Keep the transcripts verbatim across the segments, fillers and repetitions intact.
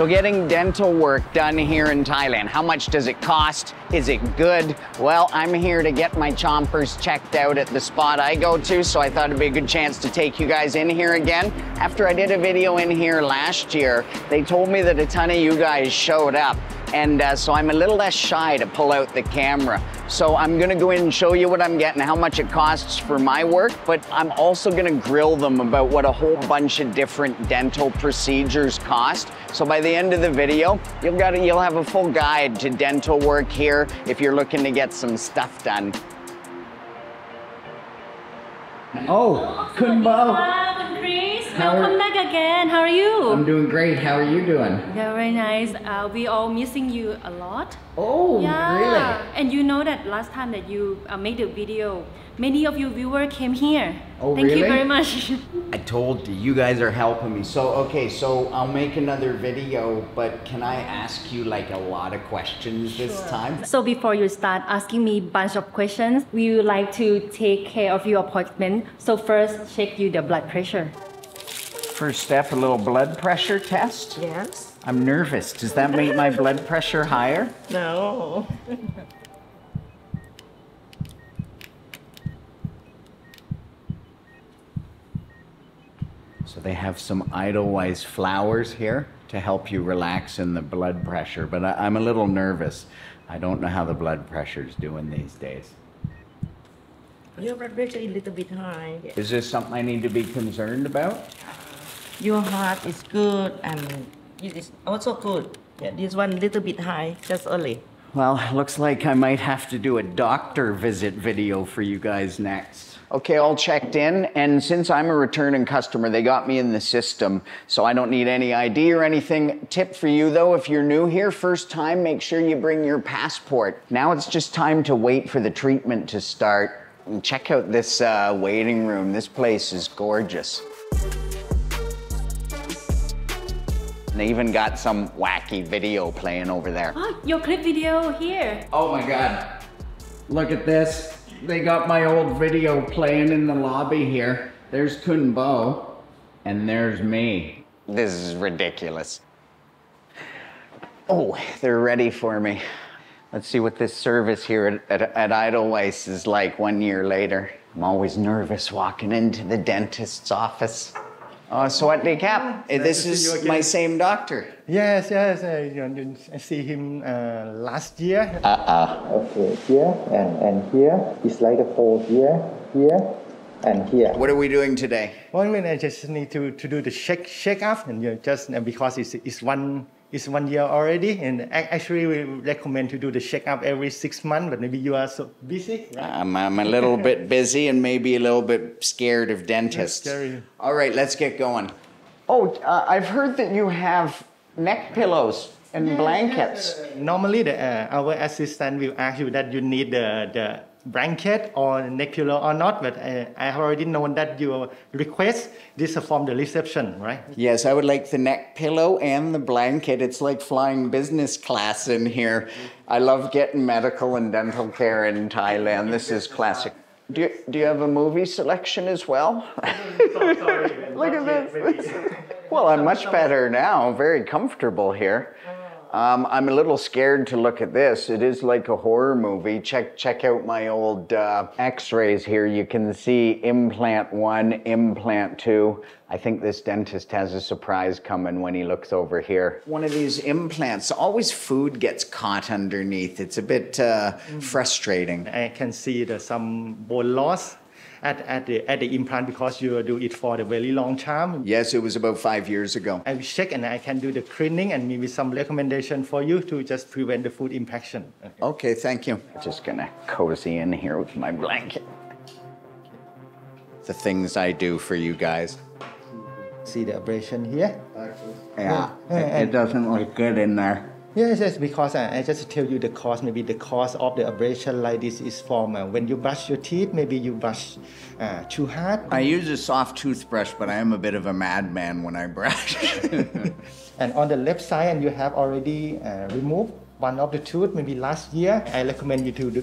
So getting dental work done here in Thailand, how much does it cost? Is it good? Well, I'm here to get my chompers checked out at the spot I go to, so I thought it'd be a good chance to take you guys in here again. After I did a video in here last year, they told me that a ton of you guys showed up. And uh, so I'm a little less shy to pull out the camera. So I'm gonna go in and show you what I'm getting, how much it costs for my work, but I'm also gonna grill them about what a whole bunch of different dental procedures cost. So by the end of the video, you'll, got a, you'll have a full guide to dental work here if you're looking to get some stuff done. Oh, Khun Bow. Welcome back again. How are you? I'm doing great. How are you doing? Yeah, very nice. Uh, we all missing you a lot. Oh, yeah. Really? And you know that last time that you uh, made a video, many of you viewers came here. Oh, Thank really? you very much. I told you, you guys are helping me. So, okay, so I'll make another video, but can I ask you like a lot of questions sure. this time? So before you start asking me a bunch of questions, we would like to take care of your appointment. So first, check you the blood pressure. First step, a little blood pressure test. Yes. I'm nervous. Does that make my blood pressure higher? No. So they have some Edelweiss flowers here to help you relax in the blood pressure, but I, I'm a little nervous. I don't know how the blood pressure is doing these days. Your blood pressure is a little bit high. Is this something I need to be concerned about? Your heart is good and it is also good. Yeah, this one little bit high, just early. Well, looks like I might have to do a doctor visit video for you guys next. Okay, all checked in, and since I'm a returning customer, they got me in the system, so I don't need any I D or anything. Tip for you though, if you're new here, first time, make sure you bring your passport. Now it's just time to wait for the treatment to start. And check out this uh, waiting room. This place is gorgeous. They even got some wacky video playing over there. Oh, your clip video here. Oh my God. Look at this. They got my old video playing in the lobby here. There's Khun Bow and there's me. This is ridiculous. Oh, they're ready for me. Let's see what this service here at, at, at Edelweiss is like one year later. I'm always nervous walking into the dentist's office. Oh, Sawatdee Kap. Nice this is my same doctor. Yes, yes. I, I see him uh, last year. Uh uh. Okay, here and, and here. It's like a hole here, here, and here. What are we doing today? Well, I mean, I just need to, to do the shake, shake up, and you know, just because it's, it's one. It's one year already, and actually we recommend to do the check-up every six months, but maybe you are so busy, right? I'm, I'm a little bit busy and maybe a little bit scared of dentists. All right, let's get going. Oh, uh, I've heard that you have neck pillows and blankets. Normally, the, uh, our assistant will ask you that you need the, the blanket or neck pillow or not, but uh, I have already known that your request this is from the reception, right? Yes, I would like the neck pillow and the blanket. It's like flying business class in here. I love getting medical and dental care in Thailand. This is classic. Do you, do you have a movie selection as well? Look at this. Well, I'm much better now. Very comfortable here. Um, I'm a little scared to look at this. It is like a horror movie. Check check out my old uh, x-rays here. You can see implant one, implant two. I think this dentist has a surprise coming when he looks over here. One of these implants, always food gets caught underneath. It's a bit uh, mm. frustrating. I can see the, some bone loss. At, at, the, at the implant because you do it for a very long time. Yes, it was about five years ago. I will check and I can do the cleaning and maybe some recommendation for you to just prevent the food infection. Okay, okay, thank you. I'm just gonna cozy in here with my blanket. The things I do for you guys. See the abrasion here? Yeah, it, it doesn't look good in there. Yes, yes, because uh, I just tell you the cause, maybe the cause of the abrasion like this is from uh, when you brush your teeth, maybe you brush uh, too hard. I use a soft toothbrush, but I am a bit of a madman when I brush. And on the left side, and you have already uh, removed one of the tooth maybe last year. I recommend you to do,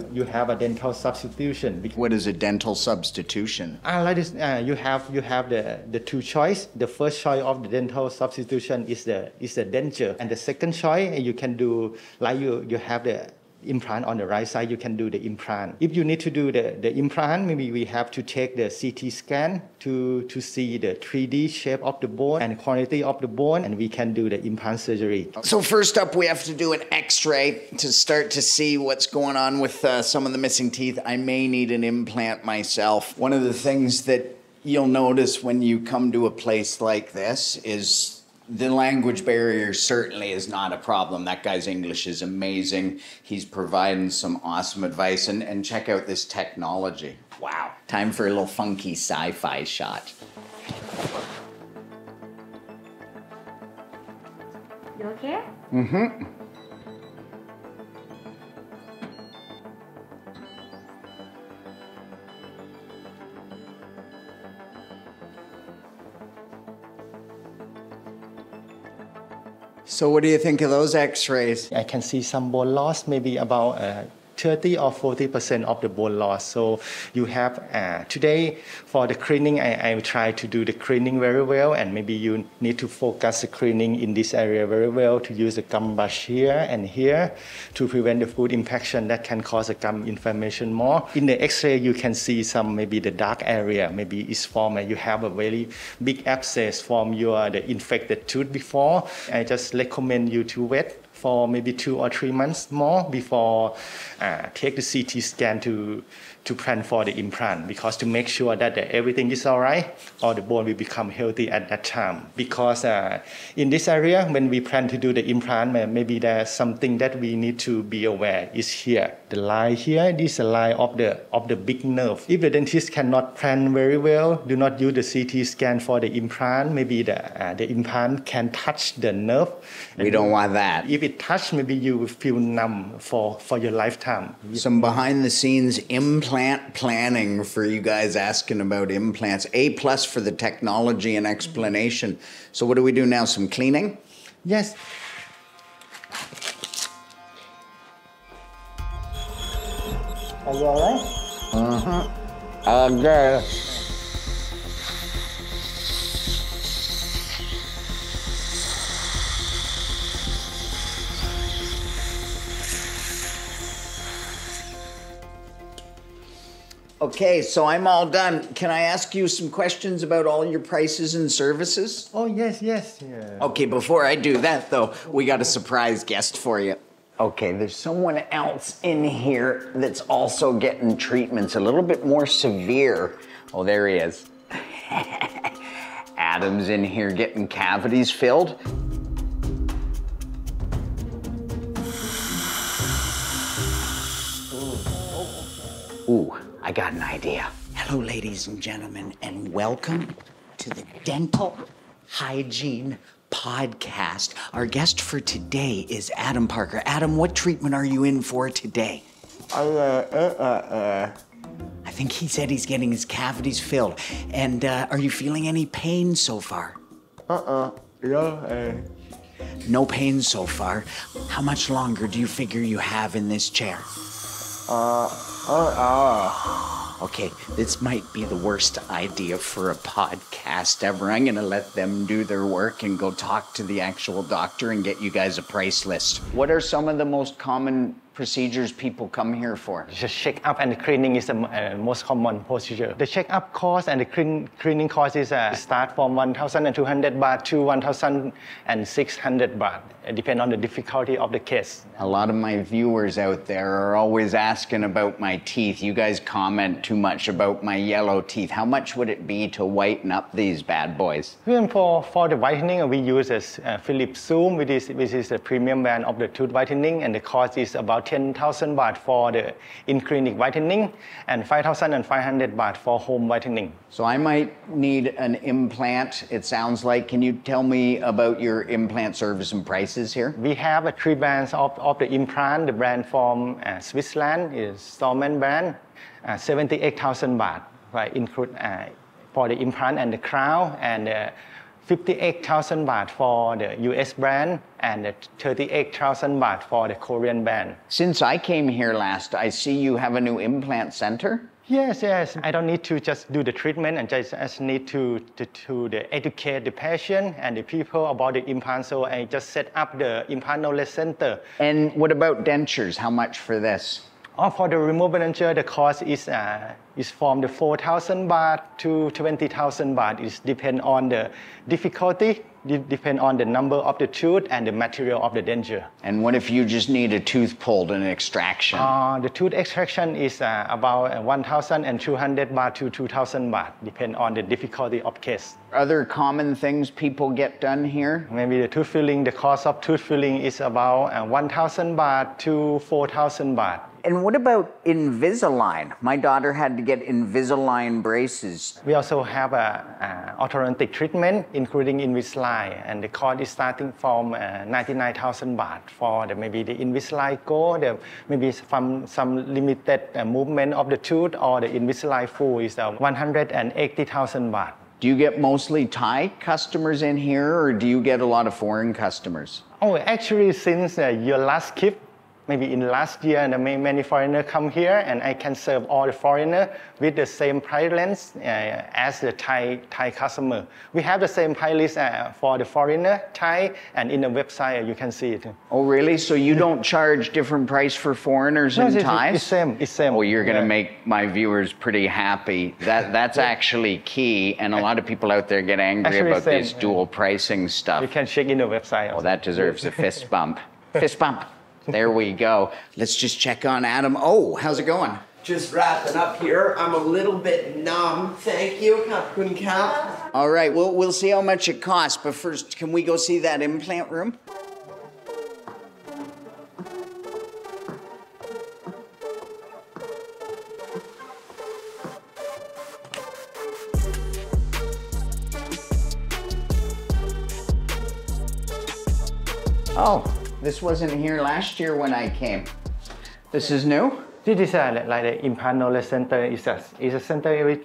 do you have a dental substitution. What is a dental substitution? Uh, like this, uh, you have you have the the two choice. The first choice of the dental substitution is the is the denture, and the second choice you can do like you you have the implant on the right side, you can do the implant. If you need to do the, the implant, maybe we have to take the C T scan to, to see the three D shape of the bone and quality of the bone, and we can do the implant surgery. So first up, we have to do an x-ray to start to see what's going on with uh, some of the missing teeth. I may need an implant myself. One of the things that you'll notice when you come to a place like this is the language barrier certainly is not a problem. That guy's English is amazing. He's providing some awesome advice. And, and check out this technology. Wow. Time for a little funky sci-fi shot. You okay? Mm-hmm. So what do you think of those x-rays? I can see some bone loss, maybe about uh, thirty or forty percent of the bone loss. So you have, uh, today for the cleaning, I, I try to do the cleaning very well, and maybe you need to focus the cleaning in this area very well to use the gum brush here and here to prevent the food infection that can cause a gum inflammation more. In the x-ray, you can see some maybe the dark area, maybe it's formed and you have a very big abscess from your the infected tooth before. I just recommend you to wait for maybe two or three months more before uh, take the C T scan to, to plan for the implant, because to make sure that the, everything is all right, or the bone will become healthy at that time. Because uh, in this area, when we plan to do the implant, maybe there's something that we need to be aware is here. The line here, this is the line of the, of the big nerve. If the dentist cannot plan very well, do not use the C T scan for the implant, maybe the, uh, the implant can touch the nerve. We don't want that. If it touch, maybe you will feel numb for, for your lifetime. Some behind-the-scenes implant planning for you guys asking about implants. A plus for the technology and explanation. So what do we do now? Some cleaning? Yes. Are you all right? Mm-hmm. I'm good. Okay, so I'm all done. Can I ask you some questions about all your prices and services? Oh, yes, yes. Yeah. Okay, before I do that, though, we got a surprise guest for you. Okay, there's someone else in here that's also getting treatments a little bit more severe. Oh, there he is. Adam's in here getting cavities filled. Ooh. Ooh. I got an idea. Hello, ladies and gentlemen, and welcome to the Dental Hygiene Podcast. Our guest for today is Adam Parker. Adam, what treatment are you in for today? Uh, uh, uh, uh. I think he said he's getting his cavities filled. And uh, are you feeling any pain so far? Uh-uh, no. Uh. No pain so far. How much longer do you figure you have in this chair? Uh, oh, oh. Okay, this might be the worst idea for a podcast ever. I'm gonna let them do their work and go talk to the actual doctor and get you guys a price list. What are some of the most common procedures people come here for? The check-up and the cleaning is the uh, most common procedure. The check-up cost and the clean, cleaning cost is uh, start from one thousand two hundred baht to one thousand six hundred baht. It depends on the difficulty of the case. A lot of my viewers out there are always asking about my teeth. You guys comment too much about my yellow teeth. How much would it be to whiten up these bad boys? For, for the whitening, we use a uh, Philips Zoom, which is, which is the premium brand of the tooth whitening, and the cost is about ten thousand baht for the in-clinic whitening and five thousand five hundred baht for home whitening. So I might need an implant, it sounds like. Can you tell me about your implant service and prices here? We have a three brands of, of the implant. The brand from uh, Switzerland is Stoment brand, uh, seventy-eight thousand baht, right, include uh, for the implant and the crown, and uh, fifty-eight thousand baht for the U S brand and thirty-eight thousand baht for the Korean brand. Since I came here last, I see you have a new implant center. Yes, yes. I don't need to just do the treatment, and just, I just need to, to, to the educate the patient and the people about the implant. So I just set up the implant knowledge center. And what about dentures? How much for this? Oh, for the removable denture, the cost is uh, is from the four thousand baht to twenty thousand baht. It depends on the difficulty. It depends on the number of the tooth and the material of the denture. And what if you just need a tooth pulled and an extraction? Uh, the tooth extraction is uh, about one thousand two hundred baht to two thousand baht, depending on the difficulty of case. Other common things people get done here? Maybe the tooth filling, the cost of tooth filling is about uh, one thousand baht to four thousand baht. And what about Invisalign? My daughter had to get Invisalign braces. We also have a, a orthodontic treatment, including Invisalign, and the cost is starting from uh, ninety-nine thousand baht for the, maybe the Invisalign Go, the, maybe from some limited uh, movement of the tooth, or the Invisalign Full is uh, one hundred eighty thousand baht. Do you get mostly Thai customers in here, or do you get a lot of foreign customers? Oh, actually, since uh, your last trip, maybe in last year, and many foreigners come here, and I can serve all the foreigners with the same price list uh, as the Thai, Thai customer. We have the same price list uh, for the foreigner, Thai, and in the website you can see it. Oh, really? So you don't charge different price for foreigners no, and it's, Thais? It's same, it's same. Well, you're going to yeah. make my viewers pretty happy. That, that's yeah. actually key, and a lot of people out there get angry actually about this dual pricing stuff. You can check in the website. Oh, that deserves a fist bump. Fist bump. There we go. Let's just check on Adam. Oh, how's it going? Just wrapping up here. I'm a little bit numb. Thank you, Khun Bow. All right, well, we'll see how much it costs, but first, can we go see that implant room? Oh. This wasn't here last year when I came. This is new? This is uh, like the implant knowledge center. It's a, it's a center which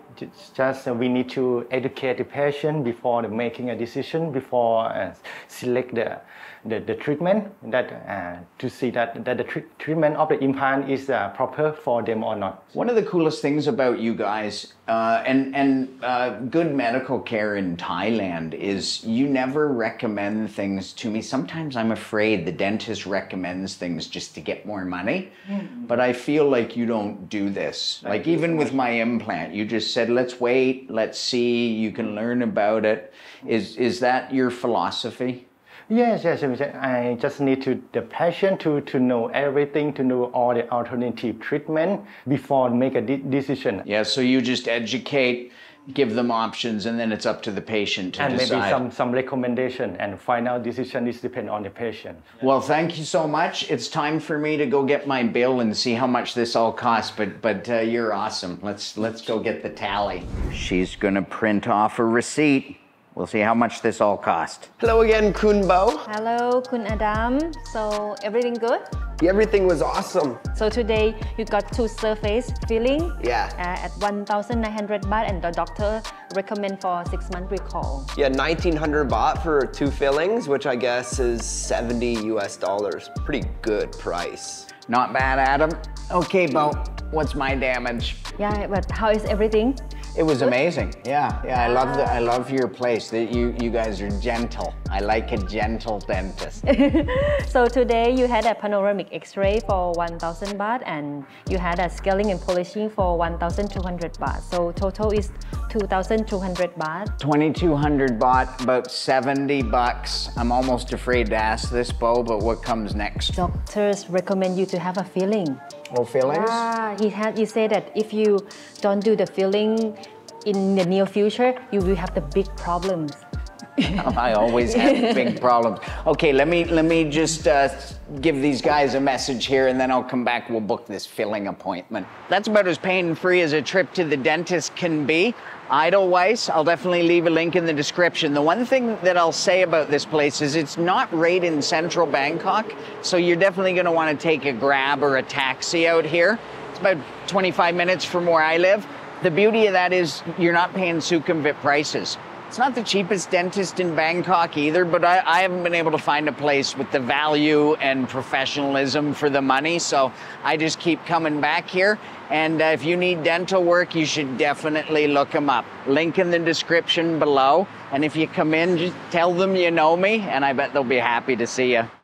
just uh, we need to educate the patient before the making a decision, before uh, select the, the, the treatment, that, uh, to see that, that the treatment of the implant is uh, proper for them or not. One of the coolest things about you guys uh, and, and uh, good medical care in Thailand is you never recommend things to me. Sometimes I'm afraid the dentist recommends things just to get more money, mm-hmm. but I feel like you don't do this. Like, like even with my implant, you just said, let's wait, let's see, you can learn about it. Is, is that your philosophy? Yes, yes, I just need to the patient to, to know everything, to know all the alternative treatment before make a de decision. Yeah, so you just educate, give them options, and then it's up to the patient to and decide. And maybe some, some recommendation, and final decision is depend on the patient. Well, thank you so much. It's time for me to go get my bill and see how much this all costs, but, but uh, you're awesome. Let's, let's go get the tally. She's gonna print off a receipt. We'll see how much this all cost. Hello again, Khun Bow. Hello, Khun Adam. So, everything good? Everything was awesome. So today you got two surface filling yeah. uh, at one thousand nine hundred baht, and the doctor recommend for six month recall. Yeah, nineteen hundred baht for two fillings, which I guess is seventy U S dollars. Pretty good price. Not bad, Adam. Okay, Bow, what's my damage? Yeah, but how is everything? It was good? Amazing. Yeah, yeah. I love the, I love your place. That you you guys are gentle. I like a gentle dentist. So today you had a panoramic X-ray for one thousand baht, and you had a scaling and polishing for one thousand two hundred baht. So total is two thousand two hundred baht. twenty-two hundred baht, about seventy bucks. I'm almost afraid to ask this, Bow, but what comes next? Doctors recommend you to have a filling. Oh, fillings? Yeah, he had. He said that if you don't do the filling in the near future, you will have the big problems. I always have big problems. Okay, let me let me just uh, give these guys a message here, and then I'll come back. We'll book this filling appointment. That's about as pain-free as a trip to the dentist can be. Edelweiss, I'll definitely leave a link in the description. The one thing that I'll say about this place is it's not right in central Bangkok, so you're definitely going to want to take a Grab or a taxi out here. It's about twenty-five minutes from where I live. The beauty of that is you're not paying Sukhumvit prices. It's not the cheapest dentist in Bangkok either, but I, I haven't been able to find a place with the value and professionalism for the money, so I just keep coming back here. And uh, if you need dental work, you should definitely look them up. Link in the description below. And if you come in, just tell them you know me, and I bet they'll be happy to see you.